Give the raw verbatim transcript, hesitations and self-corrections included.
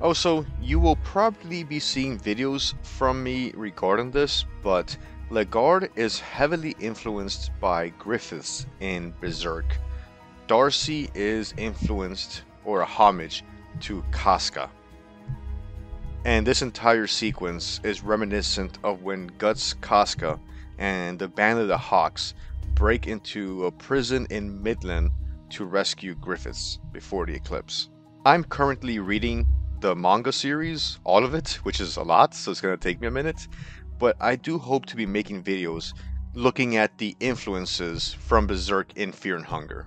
Also, you will probably be seeing videos from me regarding this, but Legarde is heavily influenced by Griffiths in Berserk. Darcy is influenced or a homage to Casca. And this entire sequence is reminiscent of when Guts, Casca, and the Band of the Hawks break into a prison in Midland to rescue Griffiths before the eclipse. I'm currently reading the manga series, all of it, which is a lot, so it's going to take me a minute. But I do hope to be making videos looking at the influences from Berserk in Fear and Hunger.